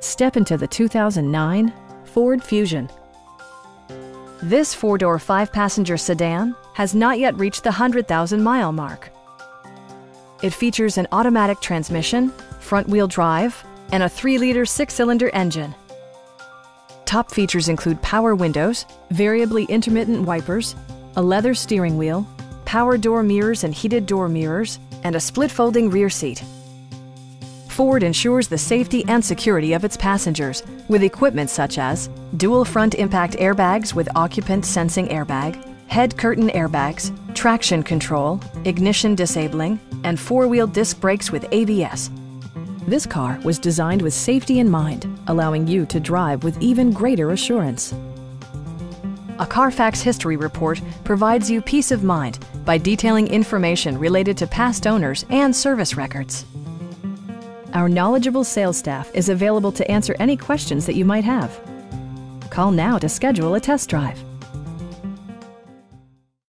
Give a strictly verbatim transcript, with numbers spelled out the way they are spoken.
Step into the two thousand nine Ford Fusion. This four-door, five-passenger sedan has not yet reached the one hundred thousand mile mark. It features an automatic transmission, front-wheel drive, and a three liter six-cylinder engine. Top features include power windows, variably intermittent wipers, a leather steering wheel, power door mirrors and heated door mirrors, and a split-folding rear seat. Ford ensures the safety and security of its passengers with equipment such as dual front impact airbags with occupant sensing airbag, head curtain airbags, traction control, ignition disabling, and four-wheel disc brakes with A B S. This car was designed with safety in mind, allowing you to drive with even greater assurance. A Carfax history report provides you peace of mind by detailing information related to past owners and service records. Our knowledgeable sales staff is available to answer any questions that you might have. Call now to schedule a test drive.